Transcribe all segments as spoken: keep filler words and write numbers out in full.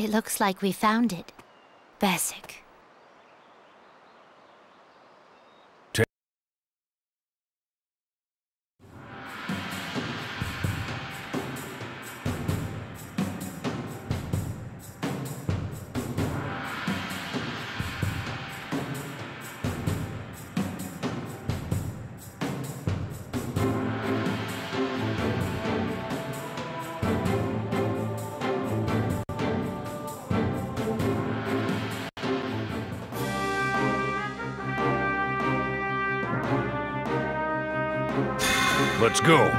It looks like we found it. Basic. Let's go.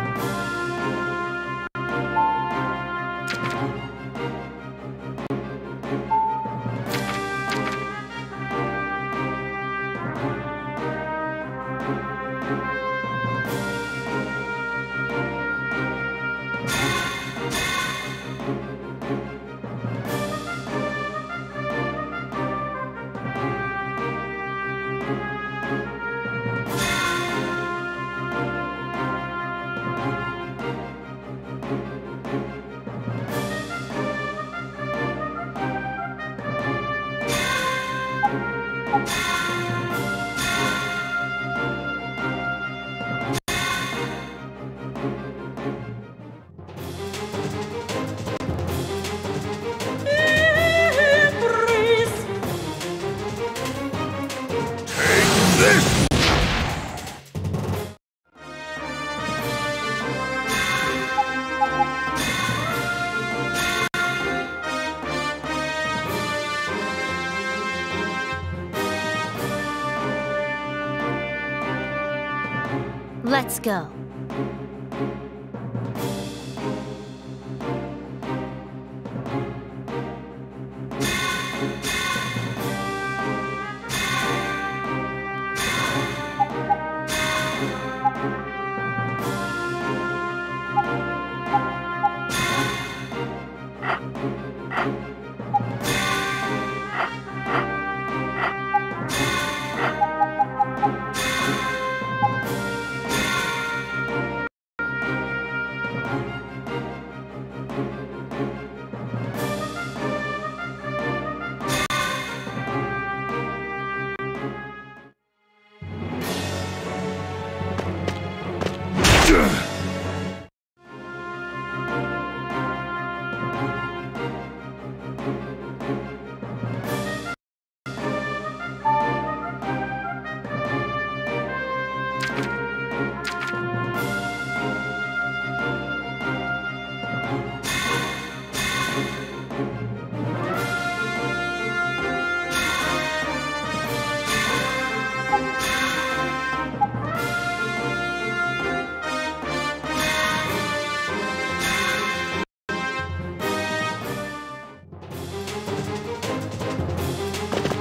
Let's go.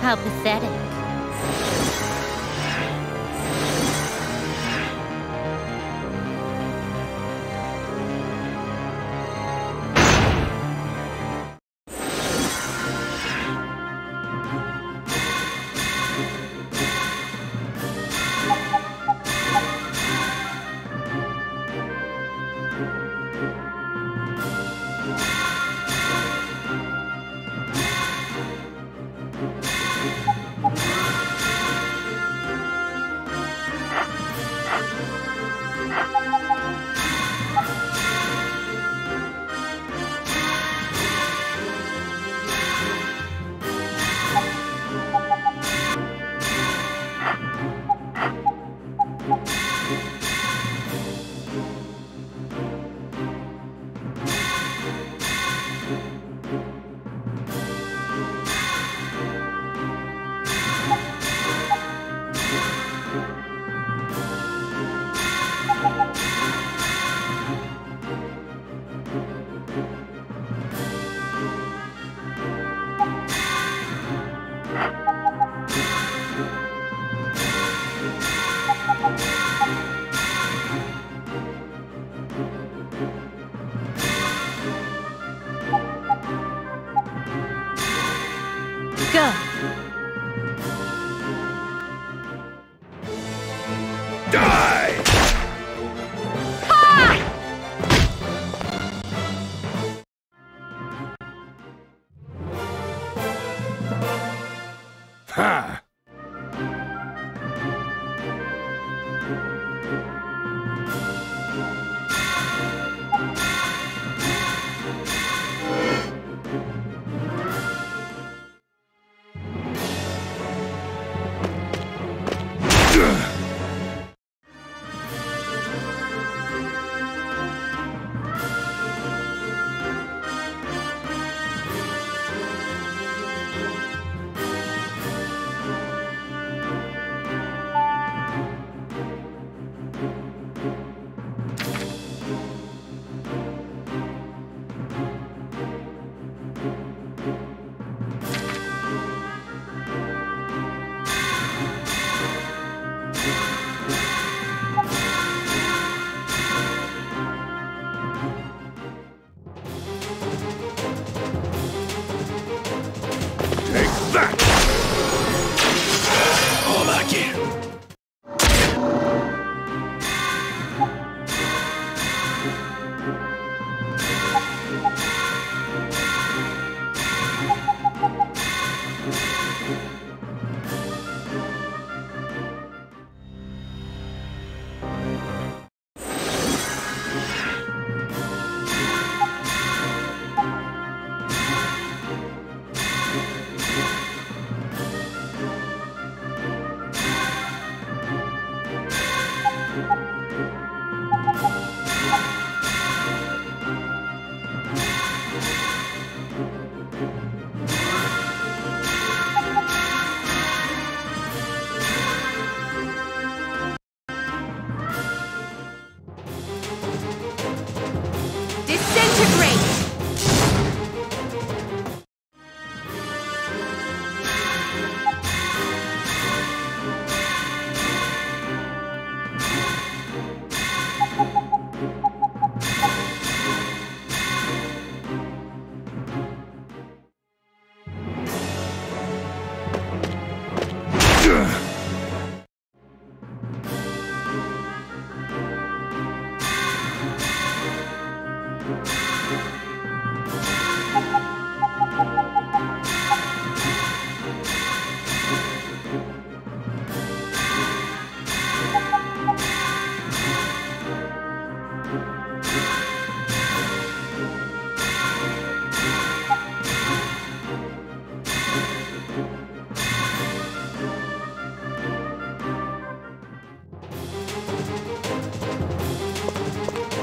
How pathetic.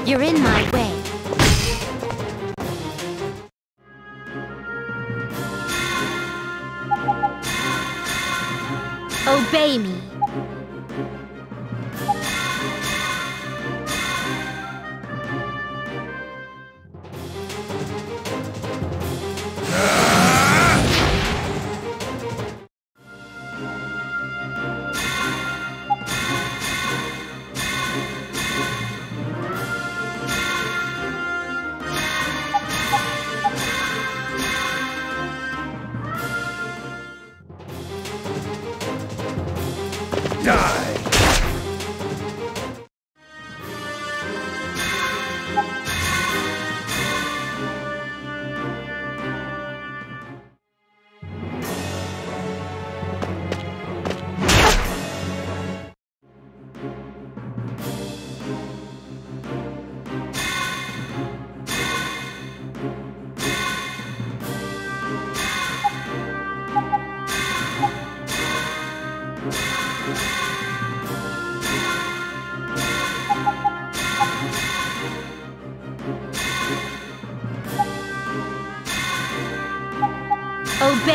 You're in my way. Obey me.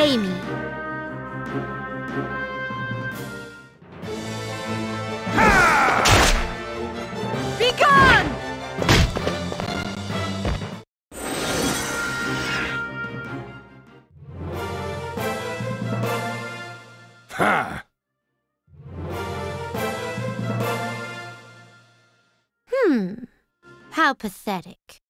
Jamie. Ha! Begone! Ha! Hmm. How pathetic.